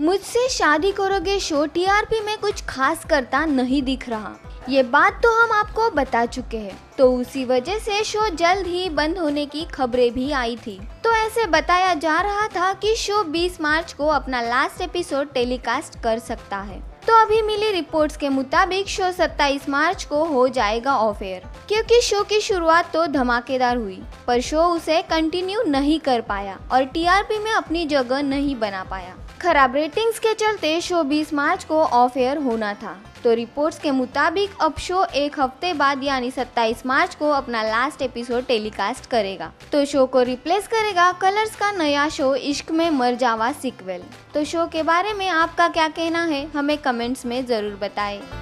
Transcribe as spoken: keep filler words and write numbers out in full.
मुझसे शादी करोगे शो टीआरपी में कुछ खास करता नहीं दिख रहा, ये बात तो हम आपको बता चुके हैं। तो उसी वजह से शो जल्द ही बंद होने की खबरें भी आई थी। तो ऐसे बताया जा रहा था कि शो बीस मार्च को अपना लास्ट एपिसोड टेलीकास्ट कर सकता है। तो अभी मिली रिपोर्ट्स के मुताबिक शो सत्ताईस मार्च को हो जाएगा ऑफ एयर। क्योंकि शो की शुरुआत तो धमाकेदार हुई, पर शो उसे कंटिन्यू नहीं कर पाया और टीआरपी में अपनी जगह नहीं बना पाया। खराब रेटिंग्स के चलते शो बीस मार्च को ऑफ एयर होना था। तो रिपोर्ट्स के मुताबिक अब शो एक हफ्ते बाद यानी सत्ताईस मार्च को अपना लास्ट एपिसोड टेलीकास्ट करेगा। तो शो को रिप्लेस करेगा कलर्स का नया शो इश्क में मर जावा सीक्वल। तो शो के बारे में आपका क्या कहना है, हमें कमेंट्स में जरूर बताएं।